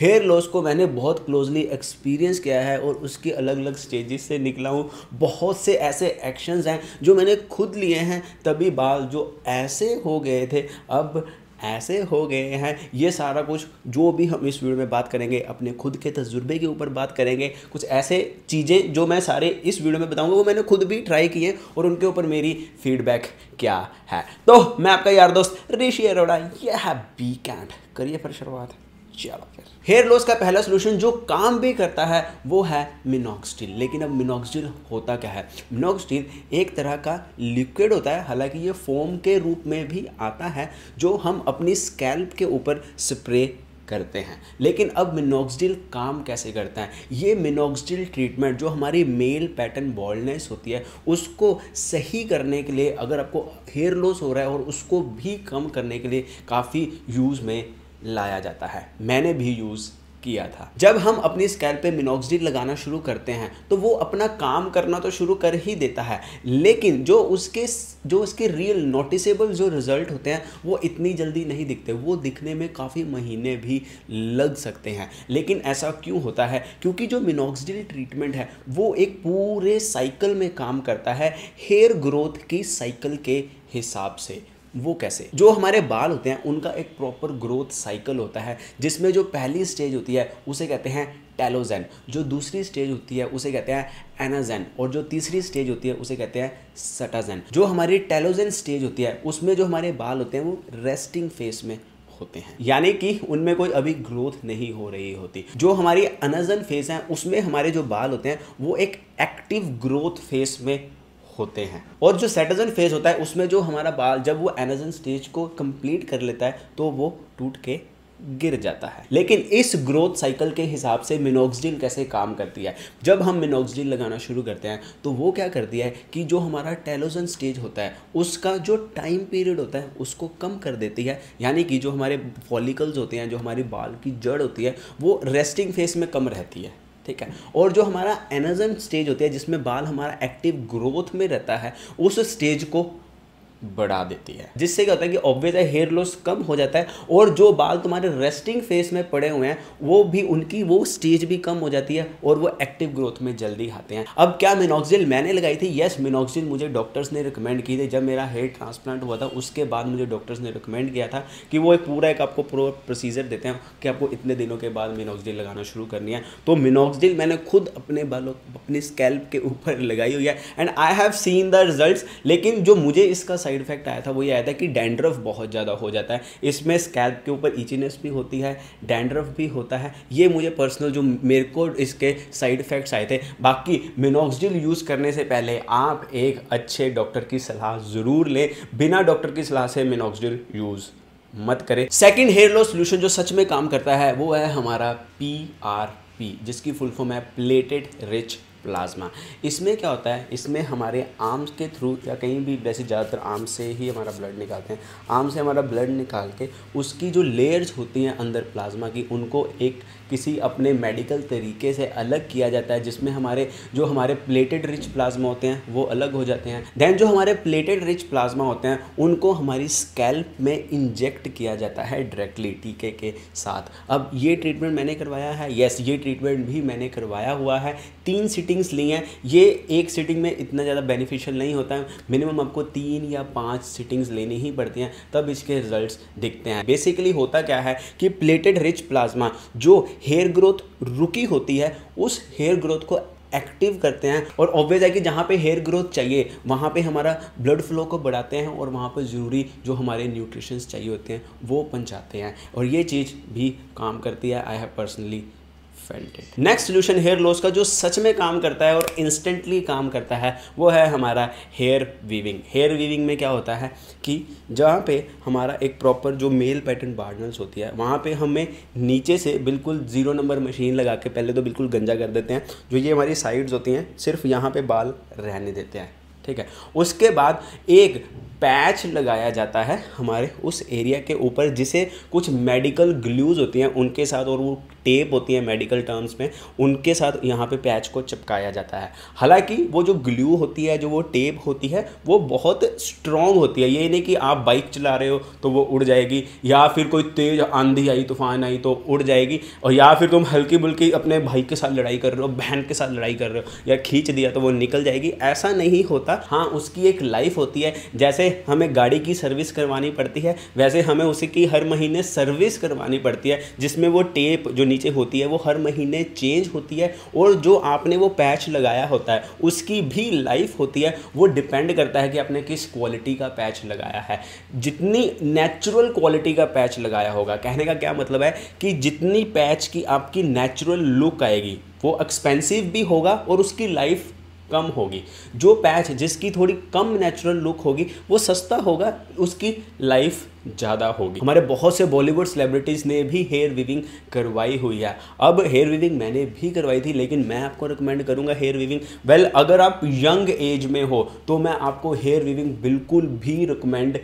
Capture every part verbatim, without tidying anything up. Hair loss को मैंने बहुत क्लोजली एक्सपीरियंस किया है और उसके अलग अलग स्टेजेस से निकला हूँ। बहुत से ऐसे एक्शंस हैं जो मैंने खुद लिए हैं, तभी बाल जो ऐसे हो गए थे अब ऐसे हो गए हैं। ये सारा कुछ जो भी हम इस वीडियो में बात करेंगे अपने खुद के तजुर्बे के ऊपर बात करेंगे। कुछ ऐसे चीज़ें जो मैं सारे इस वीडियो में बताऊंगा वो मैंने खुद भी ट्राई किए और उनके ऊपर मेरी फीडबैक क्या है। तो मैं आपका यार दोस्त ऋषि अरोड़ा, यह है बी कैंट। करिए फिर शुरुआत। हेयर लॉस का पहला सोल्यूशन जो काम भी करता है वो है मिनॉक्सिडिल। लेकिन अब मिनॉक्सिडिल होता क्या है? मिनॉक्सिडिल एक तरह का लिक्विड होता है, हालांकि ये फोम के रूप में भी आता है जो हम अपनी स्कैल्प के ऊपर स्प्रे करते हैं। लेकिन अब मिनॉक्सिडिल काम कैसे करता है? ये मिनॉक्सिडिल ट्रीटमेंट जो हमारी मेल पैटर्न बॉल्डनेस होती है उसको सही करने के लिए, अगर आपको हेयर लॉस हो रहा है और उसको भी कम करने के लिए काफ़ी यूज़ में लाया जाता है। मैंने भी यूज़ किया था। जब हम अपनी स्कैल्प पे मिनॉक्सिडिल लगाना शुरू करते हैं तो वो अपना काम करना तो शुरू कर ही देता है, लेकिन जो उसके जो उसके रियल नोटिसेबल जो रिजल्ट होते हैं वो इतनी जल्दी नहीं दिखते। वो दिखने में काफ़ी महीने भी लग सकते हैं। लेकिन ऐसा क्यों होता है? क्योंकि जो मिनॉक्सिडिल ट्रीटमेंट है वो एक पूरे साइकिल में काम करता है, हेयर ग्रोथ की साइकिल के हिसाब से। वो कैसे? जो हमारे बाल होते हैं उनका एक प्रॉपर ग्रोथ साइकिल होता है जिसमें जो पहली स्टेज होती है उसे कहते हैं टेलोजेन, जो दूसरी स्टेज होती है उसे कहते हैं एनाजेन और जो तीसरी स्टेज होती है उसे कहते हैं सटाजेन। जो हमारी टेलोजेन स्टेज होती है उसमें जो हमारे बाल होते हैं वो रेस्टिंग फेस में होते हैं, यानी कि उनमें कोई अभी ग्रोथ नहीं हो रही होती। जो हमारी अनाजन फेस है उसमें हमारे जो बाल होते हैं वो एक एक्टिव ग्रोथ फेस में होते हैं। और जो सेटाजन फेज होता है उसमें जो हमारा बाल जब वो एनाजन स्टेज को कंप्लीट कर लेता है तो वो टूट के गिर जाता है। लेकिन इस ग्रोथ साइकिल के हिसाब से मिनॉक्सिडिल कैसे काम करती है? जब हम मिनॉक्सिडिल लगाना शुरू करते हैं तो वो क्या करती है कि जो हमारा टेलोजन स्टेज होता है उसका जो टाइम पीरियड होता है उसको कम कर देती है, यानी कि जो हमारे फॉलिकल्स होते हैं, जो हमारी बाल की जड़ होती है, वो रेस्टिंग फेस में कम रहती है, ठीक है। और जो हमारा एनाजन स्टेज होती है जिसमें बाल हमारा एक्टिव ग्रोथ में रहता है उस स्टेज को बढ़ा देती है, जिससे क्या होता है कि ऑब्वियस है हेयर लॉस कम हो जाता है और जो बाल तुम्हारे रेस्टिंग फेस में पड़े हुए हैं वो भी उनकी वो स्टेज भी कम हो जाती है और वो एक्टिव ग्रोथ में जल्दी आते हैं। अब क्या मिनॉक्सिडिल मैंने लगाई थी? यस, मिनॉक्सिडिल मुझे डॉक्टर्स ने रिकमेंड की थी। जब मेरा हेयर ट्रांसप्लांट हुआ था उसके बाद मुझे डॉक्टर्स ने रिकमेंड किया था कि वो एक पूरा एक आपको प्रो प्रोसीजर देते हैं कि आपको इतने दिनों के बाद मिनॉक्सिडिल लगाना शुरू करनी है। तो मिनॉक्सिडिल मैंने खुद अपने बालों अपनी स्कैल्प के ऊपर लगाई हुई है and I have seen the results. लेकिन जो मुझे इसका साइड इफेक्ट आया था वो ये आया था कि डैंड्रफ बहुत ज़्यादा हो जाता है। इसमें स्कैल्प के ऊपर इचीनेस भी होती है, डैंड्रफ भी होता है। ये मुझे पर्सनल जो मेरे को इसके साइड इफेक्ट्स आए थे। बाकी मिनॉक्सिडिल यूज़ करने से पहले आप एक अच्छे डॉक्टर की सलाह ज़रूर लें। बिना डॉक्टर की सलाह से मिनॉक्सिडिल यूज़ मत करें। सेकेंड हेयर लॉस सोल्यूशन जो सच में काम करता है वो है हमारा पी आर पी, जिसकी फुल फॉर्म है प्लेटेड रिच प्लाज्मा। इसमें क्या होता है? इसमें हमारे आर्म्स के थ्रू या कहीं भी, वैसे ज़्यादातर आर्म से ही हमारा ब्लड निकालते हैं, आर्म से हमारा ब्लड निकाल के उसकी जो लेयर्स होती हैं अंदर प्लाज्मा की उनको एक किसी अपने मेडिकल तरीके से अलग किया जाता है, जिसमें हमारे जो हमारे प्लेटेड रिच प्लाज्मा होते हैं वो अलग हो जाते हैं। देन जो हमारे प्लेटेड रिच प्लाज्मा होते हैं उनको हमारी स्कैल्प में इंजेक्ट किया जाता है डायरेक्टली टीके के साथ। अब ये ट्रीटमेंट मैंने करवाया है। येस, ये ट्रीटमेंट भी मैंने करवाया हुआ है। तीन सिटिंग्स ली हैं। ये एक सिटिंग में इतना ज़्यादा बेनिफिशियल नहीं होता है। मिनिमम आपको तीन या पाँच सिटिंग्स लेनी ही पड़ती हैं तब इसके रिजल्ट्स दिखते हैं। बेसिकली होता क्या है कि प्लेटेड रिच प्लाज्मा जो हेयर ग्रोथ रुकी होती है उस हेयर ग्रोथ को एक्टिव करते हैं और ऑब्वियस है कि जहाँ पे हेयर ग्रोथ चाहिए वहाँ पे हमारा ब्लड फ्लो को बढ़ाते हैं और वहाँ पे ज़रूरी जो हमारे न्यूट्रिशंस चाहिए होते हैं वो पहुँचाते हैं और ये चीज़ भी काम करती है। I have personally felt it. Next solution hair loss का जो सच में काम करता है और इंस्टेंटली काम करता है वो है हमारा हेयर वीविंग। हेयर वीविंग में क्या होता है कि जहाँ पे हमारा एक प्रॉपर जो मेल पैटर्न बॉल्डनेस होती है वहाँ पे हमें नीचे से बिल्कुल जीरो नंबर मशीन लगा के पहले तो बिल्कुल गंजा कर देते हैं। जो ये हमारी साइड्स होती हैं सिर्फ यहाँ पर बाल रहने देते हैं, ठीक है। उसके बाद एक पैच लगाया जाता है हमारे उस एरिया के ऊपर जिसे कुछ मेडिकल ग्लूज होती हैं उनके साथ, और वो टेप होती है मेडिकल टर्म्स में, उनके साथ यहाँ पे पैच को चिपकाया जाता है। हालांकि वो जो ग्लू होती है, जो वो टेप होती है, वो बहुत स्ट्रॉन्ग होती है। ये नहीं कि आप बाइक चला रहे हो तो वो उड़ जाएगी, या फिर कोई तेज आंधी आई, तूफान आई तो उड़ जाएगी, और या फिर तुम हल्की बुल्की अपने भाई के साथ लड़ाई कर रहे हो, बहन के साथ लड़ाई कर रहे हो, या खींच दिया तो वो निकल जाएगी, ऐसा नहीं होता। हाँ, उसकी एक लाइफ होती है। जैसे हमें गाड़ी की सर्विस करवानी पड़ती है, वैसे हमें उसकी हर महीने सर्विस करवानी पड़ती है, जिसमें वो टेप जो नीचे होती है वो हर महीने चेंज होती है, और जो आपने वो पैच लगाया होता है उसकी भी लाइफ होती है। वो डिपेंड करता है कि आपने किस क्वालिटी का पैच लगाया है। जितनी नेचुरल क्वालिटी का पैच लगाया होगा, कहने का क्या मतलब है कि जितनी पैच की आपकी नेचुरल लुक आएगी, वो एक्सपेंसिव भी होगा और उसकी लाइफ कम होगी। जो पैच जिसकी थोड़ी कम नेचुरल लुक होगी वो सस्ता होगा, उसकी लाइफ ज़्यादा होगी। हमारे बहुत से बॉलीवुड सेलिब्रिटीज़ ने भी हेयर वीविंग करवाई हुई है। अब हेयर वीविंग मैंने भी करवाई थी, लेकिन मैं आपको रिकमेंड करूंगा हेयर वीविंग, वेल अगर आप यंग एज में हो तो मैं आपको हेयर वीविंग बिल्कुल भी रिकमेंड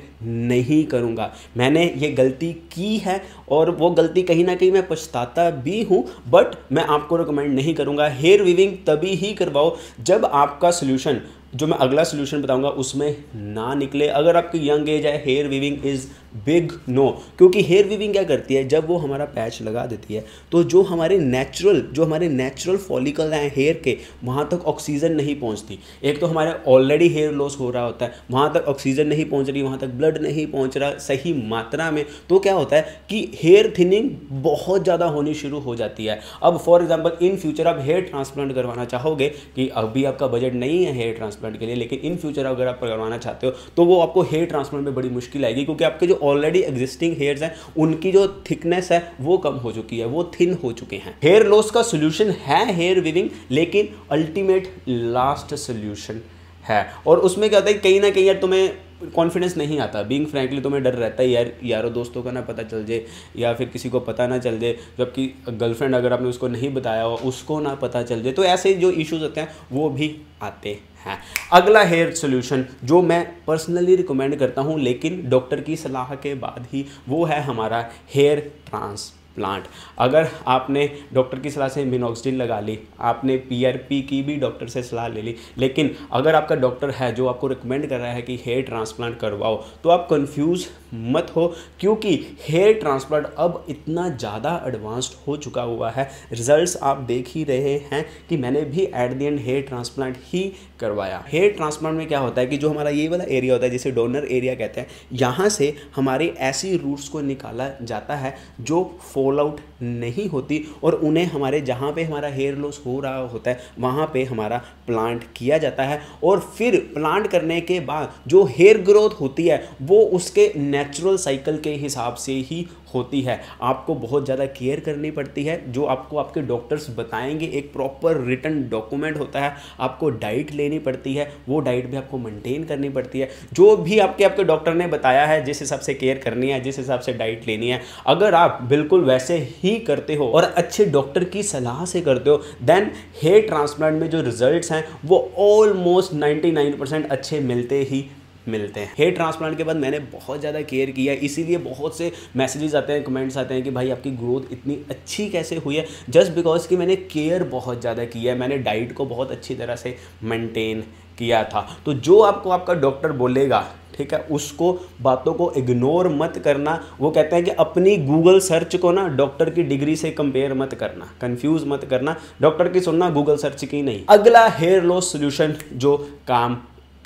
नहीं करूंगा। मैंने ये गलती की है और वो गलती कहीं ना कहीं मैं पछताता भी हूँ, बट मैं आपको रिकमेंड नहीं करूँगा। हेयर वीविंग तभी ही करवाओ जब आपका सोल्यूशन, जो मैं अगला सोल्यूशन बताऊंगा, उसमें ना निकले। अगर आपकी यंग एज है, hair weaving is big no, क्योंकि हेयर वीविंग क्या करती है, जब वो हमारा पैच लगा देती है तो जो हमारे नेचुरल जो हमारे नेचुरल फॉलिकल हैं हेयर के, वहाँ तक ऑक्सीजन नहीं पहुँचती। एक तो हमारे ऑलरेडी हेयर लॉस हो रहा होता है, वहाँ तक ऑक्सीजन नहीं पहुँच रही, वहाँ तक ब्लड नहीं पहुँच रहा सही मात्रा में, तो क्या होता है कि हेयर थिनिंग बहुत ज़्यादा होनी शुरू हो जाती है। अब फॉर एग्जाम्पल इन फ्यूचर आप हेयर ट्रांसप्लांट करवाना चाहोगे, कि अभी आपका बजट नहीं है हेयर ट्रांसप्लांट के लिए, लेकिन इन फ्यूचर अगर आप करवाना चाहते हो तो वो आपको हेयर ट्रांसप्लांट में बड़ी मुश्किल आएगी, क्योंकि आपके जो ऑलरेडी एग्जिस्टिंग हेयर्स हैं उनकी जो थिकनेस है वो कम हो चुकी है, वो थिन हो चुके हैं। हेयर लॉस का सोल्यूशन है हेयर वीविंग, लेकिन अल्टीमेट लास्ट सोल्यूशन है। और उसमें क्या होता है, कहीं ना कहीं यार तुम्हें कॉन्फिडेंस नहीं आता, बीइंग फ्रैंकली तुम्हें डर रहता है यार, यारों दोस्तों का ना पता चल जाए, या फिर किसी को पता ना चल जाए, जबकि गर्लफ्रेंड अगर आपने उसको नहीं बताया हो उसको ना पता चल जाए, तो ऐसे जो इश्यूज होते हैं वो भी आते हैं। अगला हेयर सोल्यूशन जो मैं पर्सनली रिकमेंड करता हूँ, लेकिन डॉक्टर की सलाह के बाद ही, वो है हमारा हेयर ट्रांस प्लांट। अगर आपने डॉक्टर की सलाह से मिनोक्सिडिल लगा ली, आपने पीआरपी की भी डॉक्टर से सलाह ले ली, लेकिन अगर आपका डॉक्टर है जो आपको रिकमेंड कर रहा है कि हेयर ट्रांसप्लांट करवाओ, तो आप कंफ्यूज मत हो, क्योंकि हेयर ट्रांसप्लांट अब इतना ज़्यादा एडवांस्ड हो चुका हुआ है। रिजल्ट्स आप देख ही रहे हैं कि मैंने भी at the end hair transplant ही करवाया। हेयर ट्रांसप्लांट में क्या होता है कि जो हमारा ये वाला एरिया होता है जिसे डोनर एरिया कहते हैं, यहाँ से हमारे ऐसी रूट्स को निकाला जाता है जो फॉल आउट नहीं होती, और उन्हें हमारे जहाँ पे हमारा हेयर लॉस हो रहा होता है वहाँ पे हमारा प्लांट किया जाता है। और फिर प्लांट करने के बाद जो हेयर ग्रोथ होती है वो उसके नेचुरल साइकिल के हिसाब से ही होती है। आपको बहुत ज़्यादा केयर करनी पड़ती है, जो आपको आपके डॉक्टर्स बताएंगे। एक प्रॉपर रिटन डॉक्यूमेंट होता है, आपको डाइट लेनी पड़ती है, वो डाइट भी आपको मेंटेन करनी पड़ती है। जो भी आपके आपके डॉक्टर ने बताया है, जिस हिसाब से केयर करनी है, जिस हिसाब से डाइट लेनी है, अगर आप बिल्कुल वैसे ही करते हो और अच्छे डॉक्टर की सलाह से करते हो, देन हेयर ट्रांसप्लांट में जो रिजल्ट्स हैं वो ऑलमोस्ट निन्यानवे परसेंट अच्छे मिलते ही मिलते हैं। हेयर ट्रांसप्लांट के बाद मैंने बहुत ज़्यादा केयर किया है, इसीलिए बहुत से मैसेजेस आते हैं, कमेंट्स आते हैं कि भाई आपकी ग्रोथ इतनी अच्छी कैसे हुई है, जस्ट बिकॉज कि मैंने केयर बहुत ज़्यादा की है, मैंने डाइट को बहुत अच्छी तरह से मेंटेन किया था। तो जो आपको आपका डॉक्टर बोलेगा, ठीक है, उसको बातों को इग्नोर मत करना। वो कहते हैं कि अपनी गूगल सर्च को ना डॉक्टर की डिग्री से कंपेयर मत करना, कंफ्यूज मत करना, डॉक्टर की सुनना, गूगल सर्च की नहीं। अगला हेयर लॉस सोल्यूशन जो काम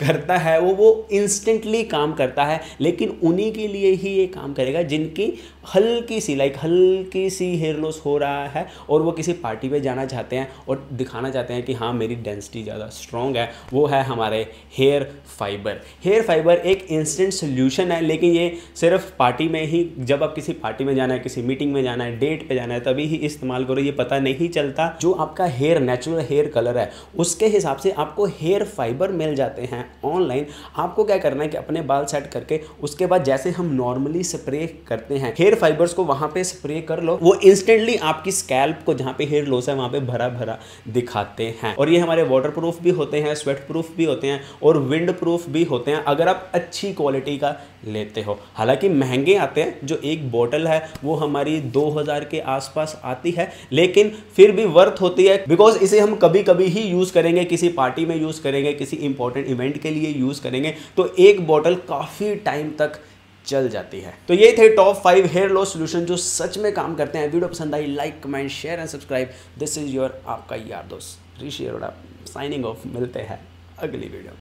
करता है वो वो इंस्टेंटली काम करता है, लेकिन उन्हीं के लिए ही ये काम करेगा जिनकी हल्की सी लाइक हल्की सी हेयर लॉस हो रहा है और वो किसी पार्टी पे जाना चाहते हैं और दिखाना चाहते हैं कि हाँ मेरी डेंसिटी ज़्यादा स्ट्रॉन्ग है। वो है हमारे हेयर फाइबर। हेयर फाइबर एक इंस्टेंट सोल्यूशन है, लेकिन ये सिर्फ पार्टी में ही, जब आप किसी पार्टी में जाना है, किसी मीटिंग में जाना है, डेट पर जाना है, तभी ही इस्तेमाल करो। ये पता नहीं चलता। जो आपका हेयर नेचुरल हेयर कलर है उसके हिसाब से आपको हेयर फाइबर मिल जाते हैं ऑनलाइन, आपको क्या करना है कि अपने बाल सेट करके उसके बाद जैसे हम नॉर्मली स्प्रे करते हैं हेयर फाइबर्स को वहां पे स्प्रे कर लो, वो इंस्टेंटली आपकी स्कैल्प को जहां पे हेयर लॉस है वहां पे भरा भरा दिखाते हैं। और ये हमारे वाटर प्रूफ भी होते हैं, स्वेट प्रूफ भी होते हैं और विंड प्रूफ भी होते हैं अगर आप अच्छी क्वालिटी का लेते हो। हालांकि महंगे आते हैं, जो एक बॉटल है वो हमारी दो हजार के आसपास आती है, लेकिन फिर भी वर्थ होती है बिकॉज इसे हम कभी कभी ही यूज करेंगे, किसी पार्टी में यूज करेंगे, किसी इंपॉर्टेंट इवेंट के लिए यूज करेंगे, तो एक बॉटल काफी टाइम तक चल जाती है। तो ये थे top five hair loss solution जो सच में काम करते हैं। वीडियो पसंद आई, like comment share and subscribe. This is your आपका यार दोस्त ऋषि अरोड़ा साइनिंग ऑफ। मिलते हैं अगली वीडियो।